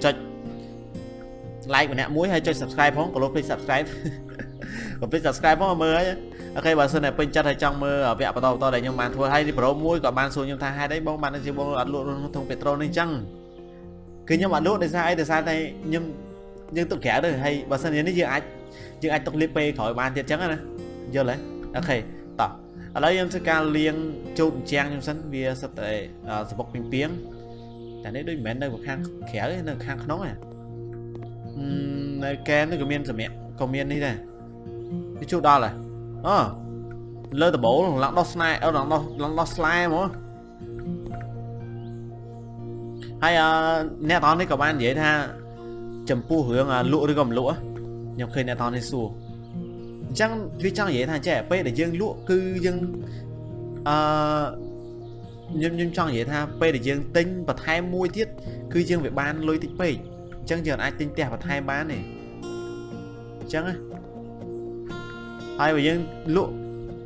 cho like của nè muối hay cho subscribe không có lúc please subscribe còn please subscribe không mơ ấy. Ok bà sơn này bên chất hay trong mơ vẹo bà tàu to để nhưng mà thôi hay đi pro muối còn ban xuống nhưng thang hai đấy bông bạn chỉ bông ăn luôn thông petrol nên chăng cứ nhưng mà lúc để sai từ sai đây nhưng tụi kẻ rồi hay bà sơn đến giờ ai chứ ai tụi lip pay khỏi bàn thiệt trắng này giờ lấy ok tỏ ở đây em sẽ ca liên chụp trang trong sân bia sắp tới sắp bọc bình tiếngแต่นี่ด้วยแม่ในบุคคลแขกในบุคคลขนมอ่ะในแกนในกลุ่มเมียนสมัยกลุ่มเมียนนี่เลยที่ชุดดอเลยอ๋อเลิศแต่โบ้หลังดอสไนเอาหลังดอสไลม์มั้งให้เนี่ยตอนนี้กับบ้านเยอะท่าจำผู้เหืองลุด้วยกับลุยังเคยเนี่ยตอนในสู่จังวิจังเยอะท่าแจกเป้แต่ยังลุคือยังnhưng trong vậy tha p để dương tinh và thay môi tiết cứ dương về ban lôi tích p chẳng giờ ai tinh tè và thay bán này chẳng á ai về dương lụa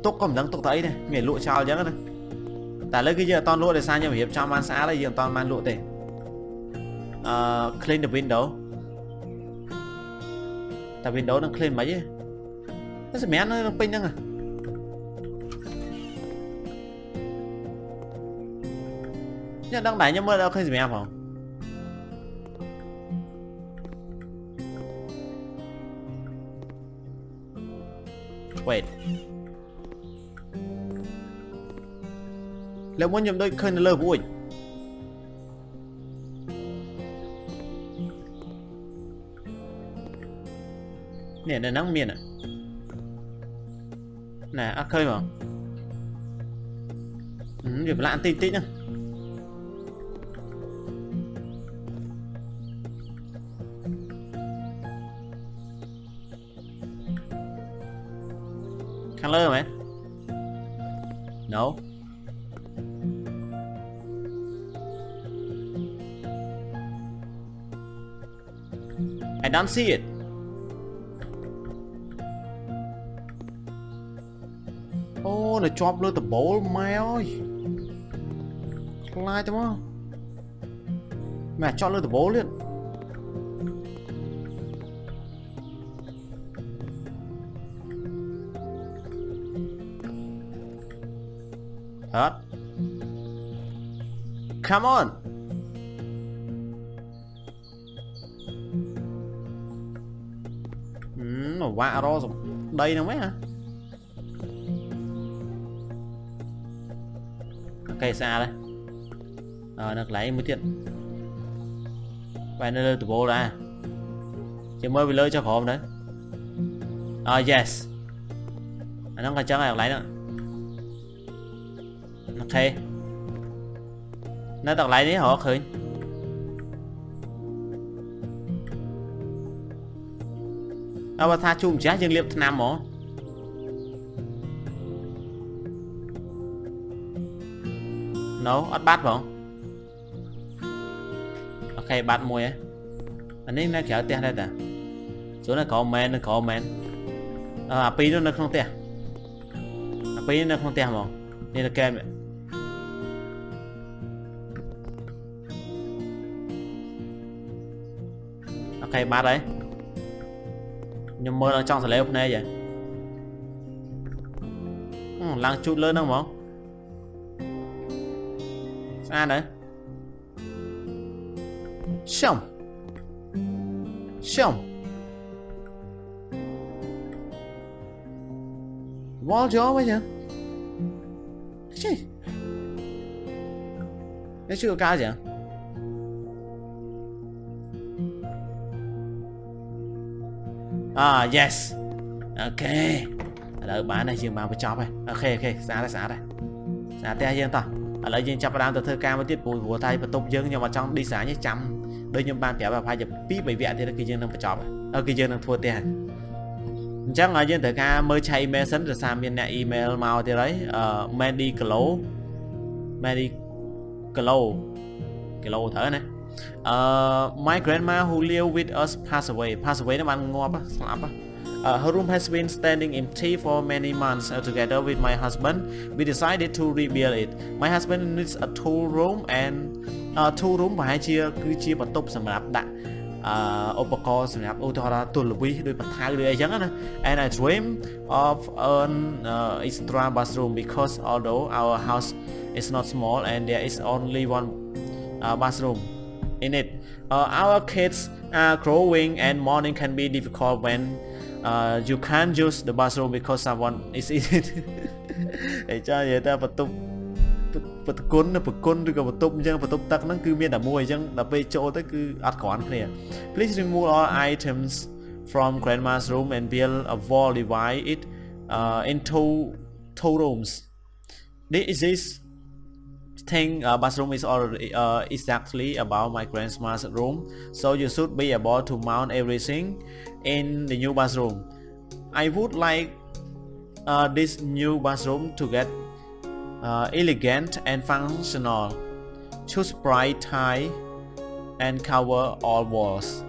tốt còn đang tốt tới này miền lụa sao chẳng này tại lấy cái giờ toàn lụa để sao nhưng mà hiệp trong man xã đây giờ toàn man lụa tệ clean the window tại window đang clean mấy chứ nó sẽ mẹ nó pin năng à đang đẩy nhưng mà đâu không gì mẹ không wait nếu muốn nhầm đôi khơi lơ vui nè là nắng miền à nè ăn khơi mà việc lạ tí tí nhá khăn lơ mày no I don't see it oh nó chop luôn tờ bố mày ơi lại tao mà mẹ chọn luôn tờ bố liền hết come on nó vạ ro rồi đây nào mấy hả cây xa đây nó lấy mới tiền vậy nó lên từ bộ ra chứ mới bị lơi cho khổ đấy yes nó còn chẳng ai lấy nữa ok nó tao lại đấy họ khởi tao tha chung trái dương liệp nam mỏ nấu ăn bát không ok bát mùi ấy anh ấy nó kéo tiền đây ta chỗ này có men pin nó không tiền pin nó không tiền mà nên là kem vậy ok bát đấy nhưng mơ đang trong sẽ lấy hôm nay vậy lăng chút lớn không không xa đấy xong xong vô gió bây giờ chi nó chưa cao gì yes ok đợi bán này dừng bán với chó này ok ok xả đây xả te dương ta ở lại dương chắp đám từ thơ ca mới tiếp bùi của tay và tục dương nhưng mà trong đi xả nhé chăm đây nhóm ban thì bà phải nhập tí bảy vẹn thì nó kia dương đang phải chọn ở kia dương đang thua tiền chắc nói dương tới ca mới chạy email sẵn rồi xa miền email màu thì đấy Medical thở này. My grandma who lived with us passed away. Passed away nó bạn ngọt á, slap á. Her room has been standing empty for many months. Together with my husband, we decided to rebuild it. My husband needs a two room and two room và hai chia cứ chia bật tốc sầm lạp đạn. Opacor sầm lạp Othora tuần lục quý đôi bật hai đôi ấy chẳng á. And I dream of an extra bathroom because although our house is not small and there is only one bathroom in it, our kids are growing and morning can be difficult when you can't use the bathroom because someone is in it. Để cho người ta bật côn rồi cả bật tụm chẳng bật tụm tắc nó cứ miên đã mồi chẳng đã về chỗ tới cứ ăn cỏ ăn kia. Please remove all items from grandma's room and build a wall divide it into two rooms. This thing bathroom is already exactly about my grandma's room, so you should be able to mount everything in the new bathroom. I would like this new bathroom to get elegant and functional. Choose bright tie and cover all walls.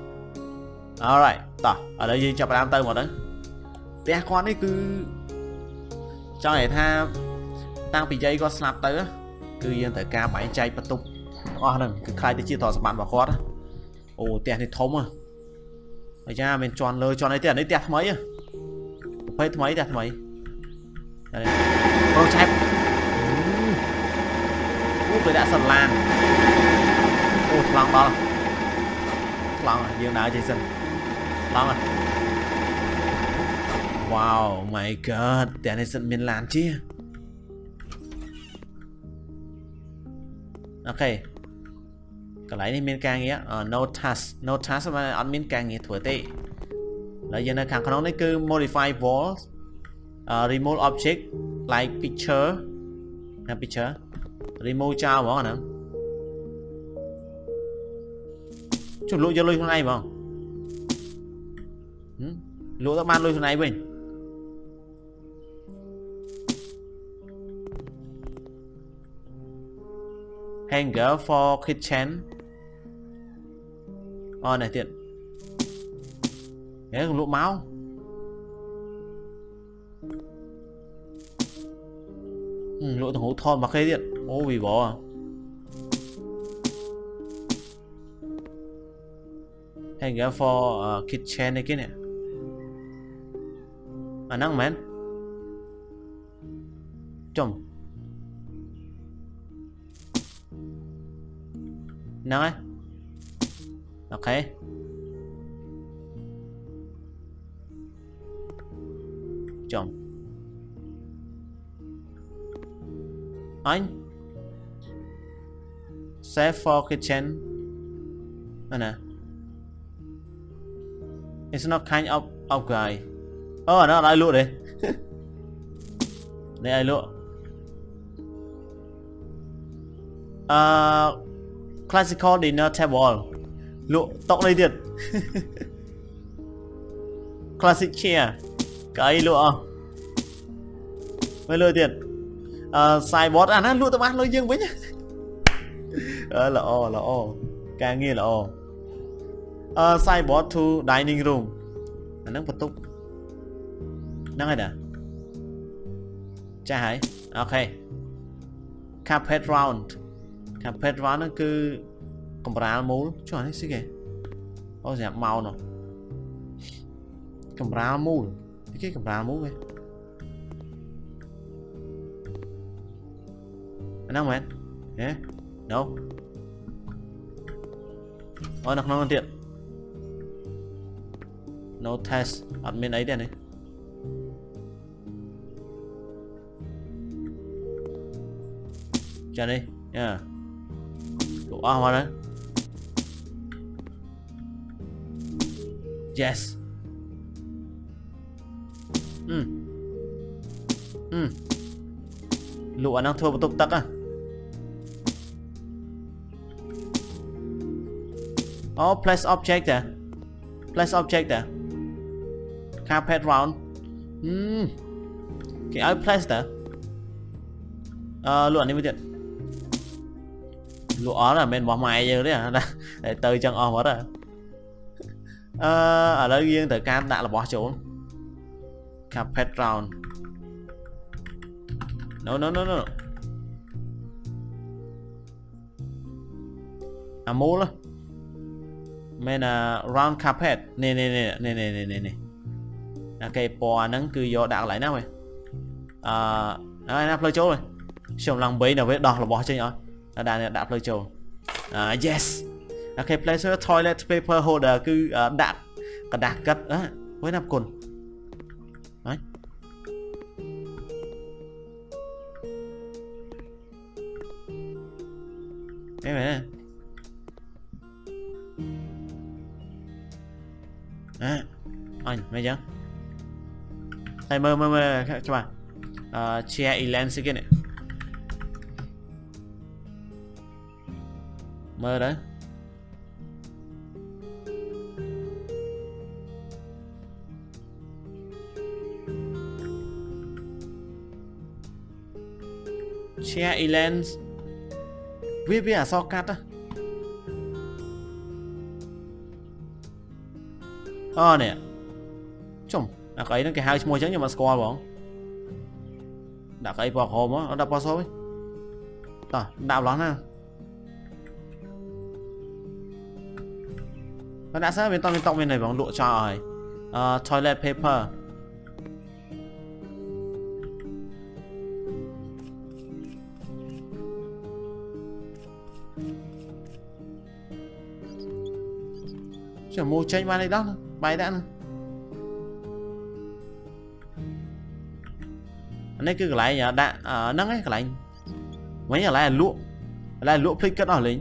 Alright, ta ở đây chụp làm tay một đấy. Bé con ấy cứ cho này tha tăng bị dây con snap tới á. Cứ yên tới ca bãi chạy bắt tục. Ồ đừng, cứ khai tới chia tỏ bạn vào khóa đó. Ồ, tiền thì thống à. Vậy ra mình tròn lời, tròn ấy tiền ấy tẹt mấy à. Phê mấy tẹt mấy. Đây đây. Pro chép. Úp đã sần lan. Ồ, thật lòng đó. Thật lòng à, dương đá ở trên sân. Thật lòng à. Wow, my god, tiền này sân miền lan chứ. Ok, cái này mình càng nghĩa no task mà ăn mình càng nghĩa thổi tệ. Lấy giờ này càng nó cứ modify walls, remove object like picture, nè picture, remove child bỏ nè. Chụp lũ giờ lôi xuống này vào, lũ các bạn lôi xuống này mình. Hanger for kitchen. Này tiện. Đấy lũ máu. Lũ thằng hố thon mà khê tiện. Ô vì bó à. Hanger for kitchen này kia nè. À năng mến. Chồng nâng ấy. Ok. Chồng anh save for kitchen. Anh nè. It's not kind of guy. Nó là ai lụa đấy. Đây ai lụa. Classical dinner table. Lụa tóc đây thiệt. Classic chair. Cái lụa mới lụa thiệt. Sideboard à nó lụa tao bán lôi dương với nhá. Là ô càng nghe là ô. Sideboard to dining room. Nâng vật túc. Nâng hay nè. Chà hãy. Ok. Carpet round. Carpet round nó cứ cầm ra mũ cho anh xí kìa. Ô dẹp màu nè. Cầm ra mũ. Cái cầm ra mũ kìa. Anh không hẹn? Hả? Đâu? Ôi nó ngon tiện. No test admin ấy đây này. Chờ đi. Yeah. Wow, hóa đấy. Yes. Lụa đang thua một tục tắc à. Oh, place object à? Place object à? Carpet round. Cái áo place à? Luận đi mới tiện. Luận ó là bên bỏ mày giờ đấy à? Để từ chân ó hết rồi. Ở đây riêng từ can đã là bỏ trốn. Carpet round. No. À mô đó. Mình là round carpet. Nè. Ok, bò nắng cứ vô đạo lại nè mày. Đó, nắp lơ chấu rồi. Xong lăng bấy nào với đọt là bò chơi nhỏ. Đã đạp lơ chấu. Yes. Ok, place toilet paper holder cứ đạp. Cả đạp cất. Với nắp cồn. Đấy. Cái này nè. Anh mấy chứ thầy mơ cho bạn chia Elan sẽ kia này mơ đấy chia Elan viết à sao cắt á. Nè chung đặt ấy nó cái hai môi trắng nhưng mà score bọn đặt ấy vào hồn á nó đập vào số ấy tao đạo lắm nè nó đã sát bên tông bên này bằng độ trời toilet paper chẳng môi trắng mà này đó bay đã này cứ lại nhà đã nắng ấy lại mấy nhà lại là lụa phích cất ở lính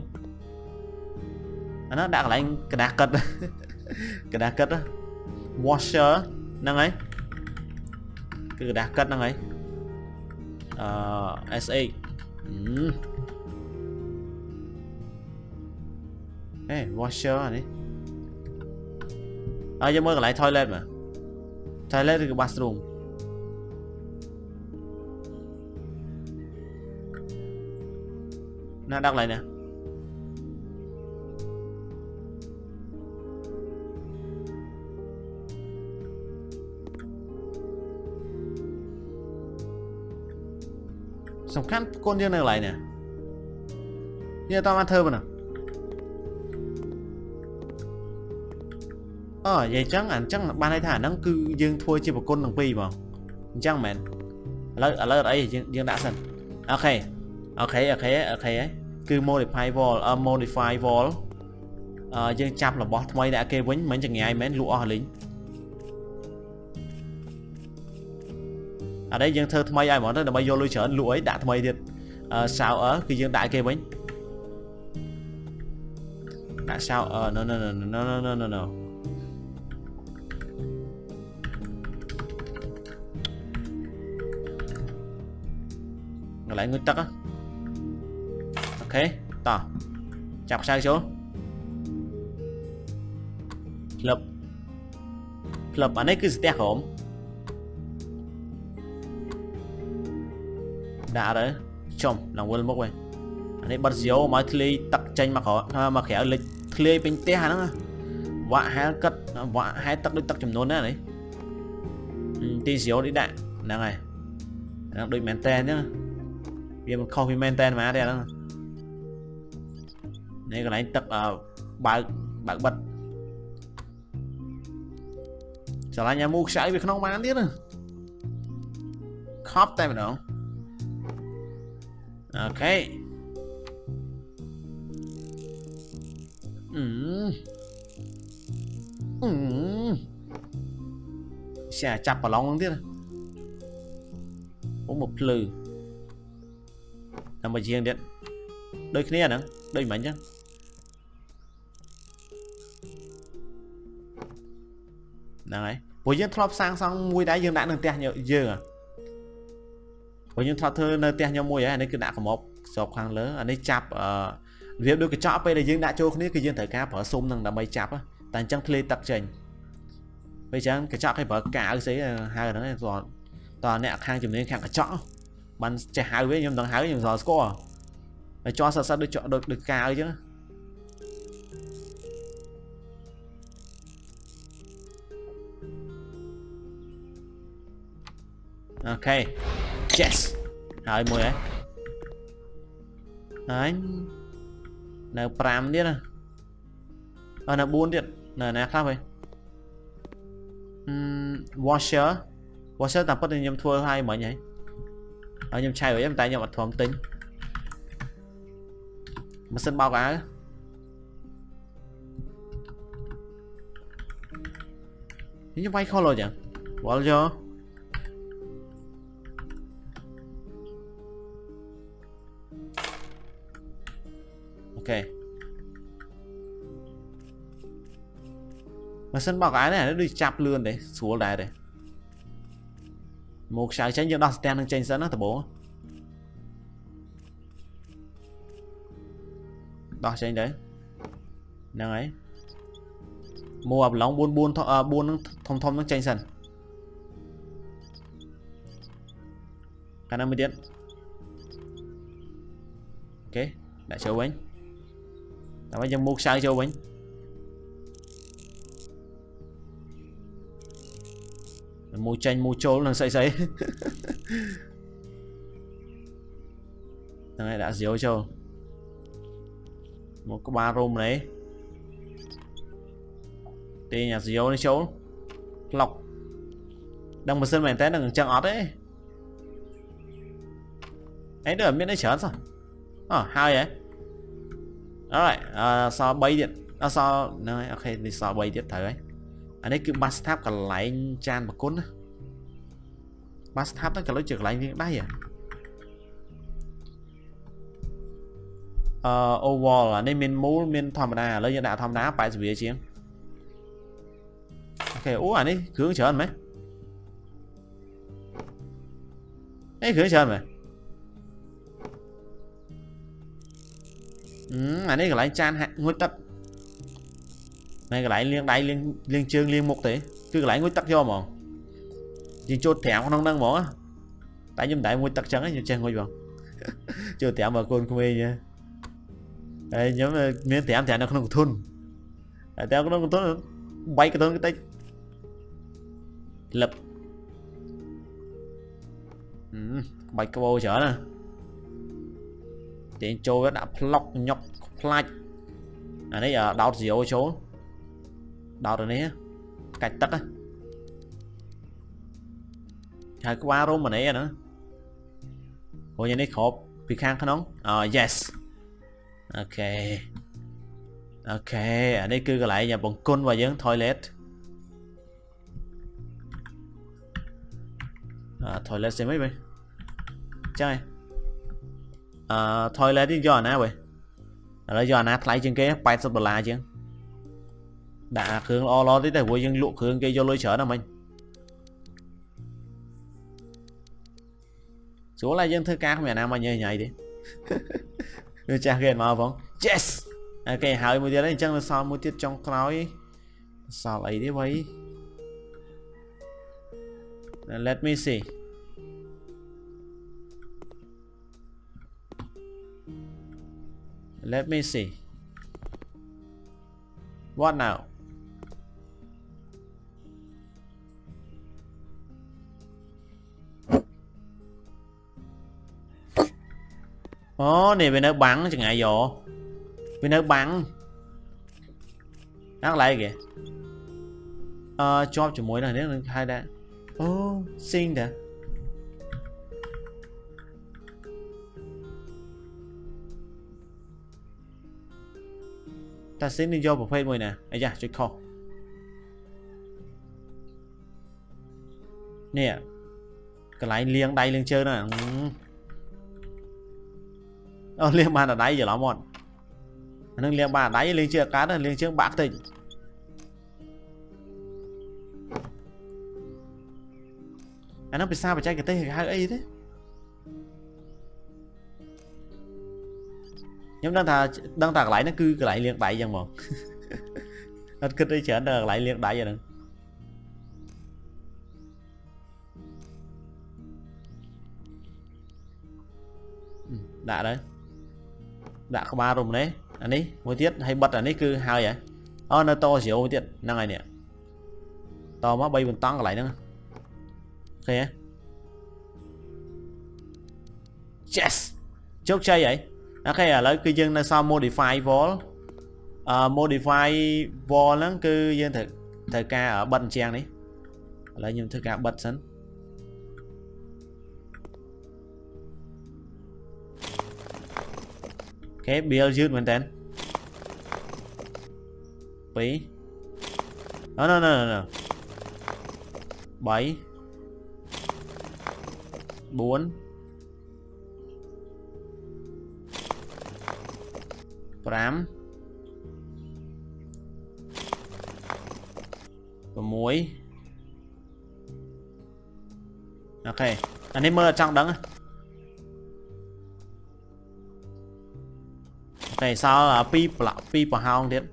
nó đã lại cái đá cất đó washer nắng ấy cứ đá cất nắng ấy sa washer này giờ mới lại toilet mà toilet thì cái bathroom nó đăng lại nè sòng khăn con riêng này lại nè như tao ăn thơm nè. Vậy chẳng ảnh chắc là ban đây thả nắng cư dương thua chỉ một con đồng pi mà chẳng mệt ở lớp ấy dương đã sẵn. Ok cứ modify wall dương chạp là bot mấy đã kê vĩnh mấy chẳng nghe ai mến lũ ở lính ở đây dương thơ mấy ai món đó là bây giờ lưu trở lũ ấy đã mấy thiệt sao ở khi dương đại kê vĩnh đã sao ở no. Lại nguyên tắc á. Ok, tỏ chạp sang xuống Club ở đây cứ stack hổm. Đã đấy. Chồng, lòng quên mốc quên. Ở đây bắt dấu mà thli tắc chanh mà khéo lịch thli bên té nó. Vạ hai cất, vạ hai tắc đôi tắc chùm nôn đấy. Tí dấu đi đạn. Đang này. Đang đôi mẹn tên nhá. Vì mình không phải maintain mà đây đó. Này cái này tập bạc bật. Sao lại nhà mua cái việc không bán tiếp nữa. Cop tay mình không. Ok. Sẽ chặt vào lòng tiếp. Uống một lừ. Làm một riêng điện đôi khi này đôi mảnh chứ này với những thọp sang xong mùi đá dương đã được tè nhựa dương à với những thọp thơ nơi tè nhau mùi ấy này cứ đã có một sọc khoang lớn ở đây chạp việc đôi cái chó bây giờ đã cho cái dân thời ca phở sung năng đã mấy chạp á tàn trăng lê tập trình bây giờ cái chó hay phở cả cái hai đó này rồi toàn nẹt hàng chụp nên hàng cái chó bạn chạy hai với nhưng thằng hai nhưng giờ score phải cho sát sát được chọn được được cao chứ ok yes hỏi mùi ấy anh nào pram biết à nào buôn điện này này khác vậy washer washer tập phát thì nhầm thua hay mở nhỉ ở nhầm chai với em tay nhầm mặt thòm tính mà sân bao cá như vậy khó rồi nhỉ washer ok mà sân bao cái này nó đi chạp lươn đấy xuống lại đấy một sáng tránh cho đo stand đang trên sân đó thằng bố đo trên đấy đang ấy mua ập lóng buôn buôn buôn thông thông đang trên sân cả 50 tiếng ok đã chơi bánh đã bây giờ một sáng chơi bánh mua chanh mua trâu là xây xây này đã diếu trâu một cái ba rôm đấy thì nhà diếu đấy trâu lọc đang một sân mềm té đằng chân ót đấy ấy được biết đấy chớn sao à hai vậy đó lại sao bay điện à sao này ok thì sao bay điện thử ấy anh ấy cứ bathtub cả lại chan mà cún á bathtub tất cả lối trượt lại như đấy à overall là nên miền mũ miền thầm đà lấy đà thầm đá phải gì chứ ok ú anh ấy hướng chở anh mấy ấy hướng chở mày anh ấy cả lại chan hạng nguyên tắc này cái lại liên đáy liên chương liên một tỷ cứ lại nguyên tắc cho mà chỉ chốt thẻo không đang bỏ tại nhưng đại nguyên tắc trắng ấy nhiều trang ngồi vào chưa thẻo mà con của mình nha đây nhóm miếng thẻo thẻo nó không thun tại tao nó thun bay cái thun cái tay lập bay cái bầu chở nè tiếng châu đã lọc nhọc play ở đây ở đào gì ô chỗ đào rồi nè cạch tắt á hai qua rôm mà nè nữa hồi giờ này khổ bị khang khăn nóng yes ok ok ở đây cứ lại nhà bọn côn và dưỡng toilet toilet xem mấy vậy chơi toilet đi do nè vậy là do nát lại trên cái bài sập là chứ đã khương o lo đấy để vui dân lụ khương kia cho lôi chở nào mình số là dân thơ ca không nhà nào mà nhảy nhảy đi đưa cha kia mà vong yes ok hỏi một tiếng đấy chẳng là sao một tiết trong khói sao lại đi vậy let me see what now này bên nó bắn chẳng ngại vô bên nó bắn đắt lại kìa cho chụp mũi này nữa hai đã xin đã ta xin đi vô một phê mùi nè ấy da chơi khó nè cái lái liêng đây liêng chơi nè liên bàn ở đáy giờ lắm bọn nâng liên bàn đáy liên chưa cá là liên chương bạc tình anh nó bị sao phải chạy cái tay hai ấy thế nhóm đang tạc lại nó cứ lại liên đại chẳng một nó cứ đi chở đờ lại liên đại vậy nữa. Đã đấy, đã có ba rùm đấy, anh ấy mới tiết hay bật anh ấy cứ hao vậy, nó to xíu mới tiết năng này nè, to má bay mình tăng lại nữa, ok, yes, chốt chơi vậy, ok à lấy cứ dân là sao modify vol nó cứ dân thực thời ca ở bên trang đấy, lấy những thời ca bật sẵn. Okay, build youth maintain. P. No. 7 4 5 6 Ok, anh ấy mơ trong đắng. Này sao là pi của hao điện.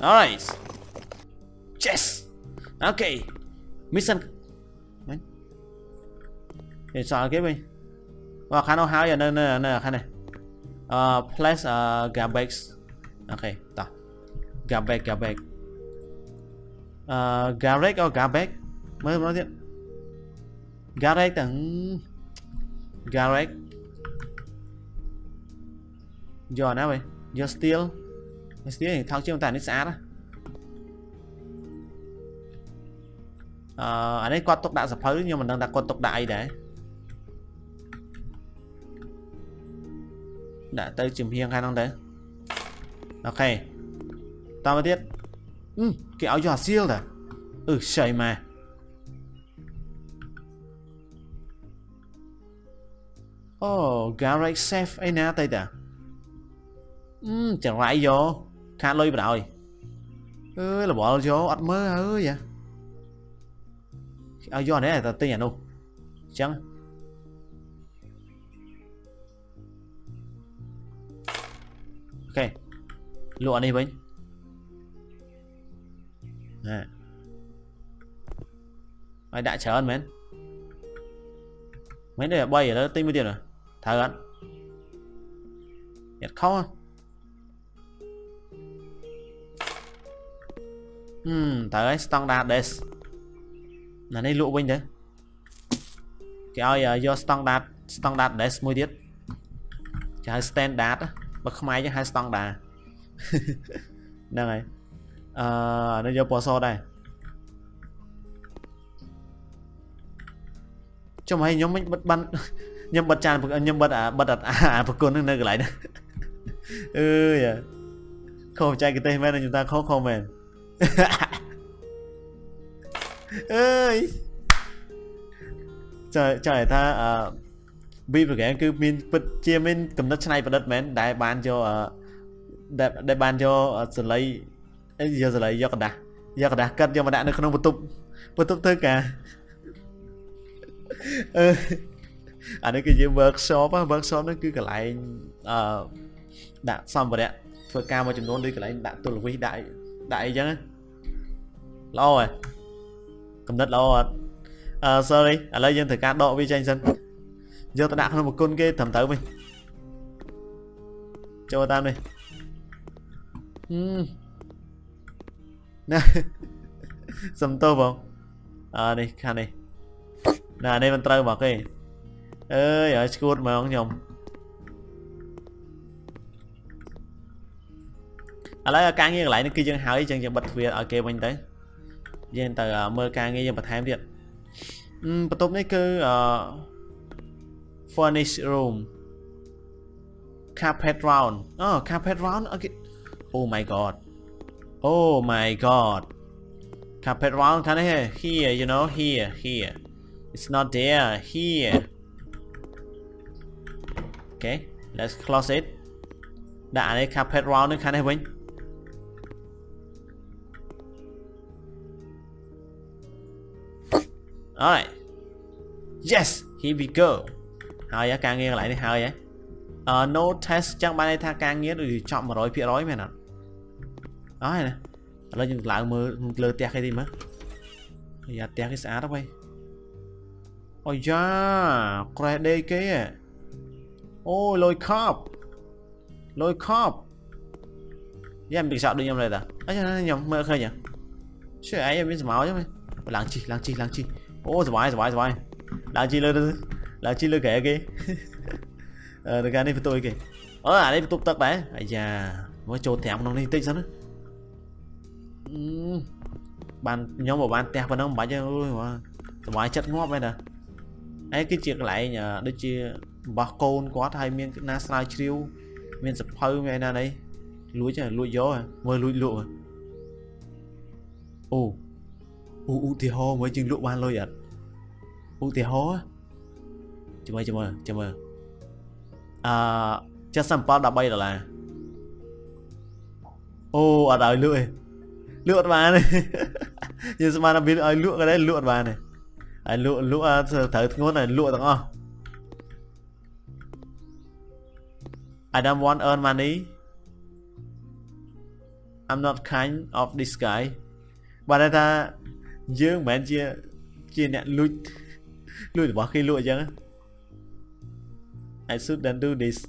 Alright. Yes. Ok. Mission. Để sao cái mình. Và khả năng hao giờ nên khả này. Place garbage. Ok, ta. Garbage. Garbage. Mới nói điện. Garbage. Giờ nào vậy? Giờ Steel thì tháo chiếc tàn nó xá đó. Ở đây quạt tốc đại sập phới nhưng mà đang đặt quạt tốc đại để đã tới chìm hiên khai năng đấy. Ok, tao mới tiết. Cái áo giò siêu rồi. Trời mà. Garage safe ấy nè tay ta. Chẳng lại vô khá lôi vào rồi là bỏ vô ắt mơ ơi vậy áo vô này là tên nhà đâu chẳng ok lụa đi bánh mày đã chờ ơn mến mấy này bay ở đó tinh mới tiền rồi thở ăn nhặt không à? Tới standard đây là đây lụa bên đấy cái ơi do standard đấy mới tiết chả standard mà không ai chứ hai standard đây này nó do bỏ so đây cho mày nhóm mình bật ban nhóm bật tràn nhóm bật đặt bật côn nước lại đó không trai cái tên mẹ là chúng ta khó comment ơi trời ta VPROGAME cứ mình chia mình cầm đất này và đất mến đại ban cho đại ban cho xử lý giờ lấy do cả đã cắt cho mà đã nó không một tụp thôi cả nó cái gì workshop nó cứ cả lại đã xong rồi đấy vừa cao mà chúng tôi đi cả lại đã tuần quý đại chứ lâu rồi cầm đất lâu rồi sorry ở đây dân thử cá độ với tranh dân giờ ta đã không một con kia thẩm tới mình cho ta này sầm tô vào đây khăn này là đây mình trơ vào cái ơi ở school mà ông nhồng ở đây ca nghe lại nó kia chân hào ấy chân bật việt ở kia mình tới dân tờ mơ ca nghe bật hai việt bật tốt đấy cứ furnished room carpet round carpet round ok oh my god carpet round kind of here you know here it's not there here okay let's close it đã đấy carpet round nó kind of mình alright yes here we go hao vậy càng nghe lại đi hao vậy No test chắc bạn ấy tha càng nghĩa rồi chọn một rồi phía rối mày nè. Đó này nè. Là những lão mơ lơ tẹt cái gì mà. Dạ tẹt cái xá đó vậy. Ôi da, quẹt đây kia. Ôi lôi khớp. Lôi khớp. Dạ em bị sợ đương nhầm này ta. Ấy nó nhầm mơ khơi nhỉ. Chứ ấy em biết máu chứ mày. Làng chi. Ô giỏi. Làng chi lơ kệ kia. Được ra đây với tôi kìa. À đây tụt tật đấy. Ây da, mới trột thẻm nó đi tích sao nữa. Bạn nhóm của bạn tẹt vào nó bả cho ngoài chất ngóp vậy nè. Ấy cái chuyện lại nhờ đôi chia bà con có thay miên na sai chiêu miên sập hơi vậy nè đấy. Lúi chả lúi gió à, mới lúi lụa. Ô thì ho mới chừng lụa ban lôi ạ. Ô thì ho. Chào mời. Chắc sẵn bóp đã bay đó là. Ô, ở đời lượt mà này. Nhưng mà nó biết ai lượt cái đấy lượt mà này. Ai lượt thở ngôn này lượt đúng không? I don't want earn money. I'm not kind of this guy. Bạn này ta dương mến chia nẹ lụt. Lụt bỏ khi lụt chứ. I shouldn't do this.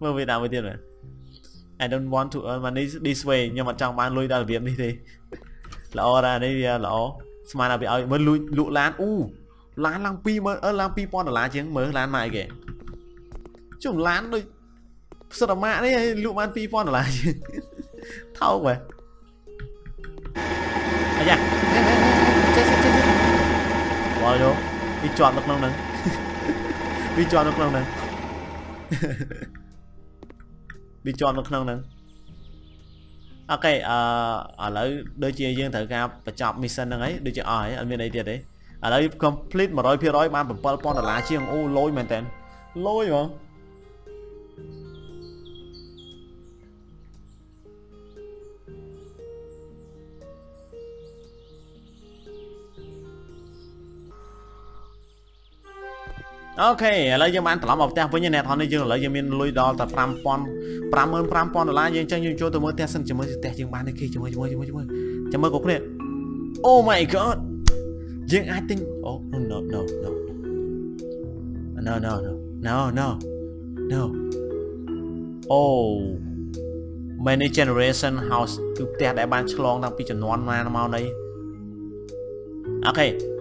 Mà Việt Nam mới tiền này. I don't want to earn money this way. Nhưng mà trong bán lui ra việc đi thì lỡ ra đây lỡ. Mà nào bị ơi mới lụi lán. Lán lăng pi mới ớt lăng pi pon ở lá chiến mới lán mày kìa. Chúng lán đôi sơ đầm mạ đấy lụi man pi pon ở lá chiến. Thâu vậy. À dạ. Chết. Bỏ đâu? Đi chọn được nông nắng. Đi chọn nó không nâng. Ok, ở lấy đôi chia dương thử gặp và chọn mission nâng ấy, đôi chia ở ấy, ở bên đây tiệt đấy. Ở lấy complete mà rồi phía rối ban phần pon là lá chiêng, lôi màn tên. Lôi mà. Ok, lấy dương bán tỏ một tép với nhân này thôi, nên dương lấy dương mình lôi đo tập pram pon là dương chân dương cho tôi mới tép sân chỉ mới tép dương bán này kia chỉ mới có cái này. Oh my god, dương ai tin? Oh no. Oh, many generation house cứ tép đại bán chlong đang bị chấn nón mà mau đấy. Ok.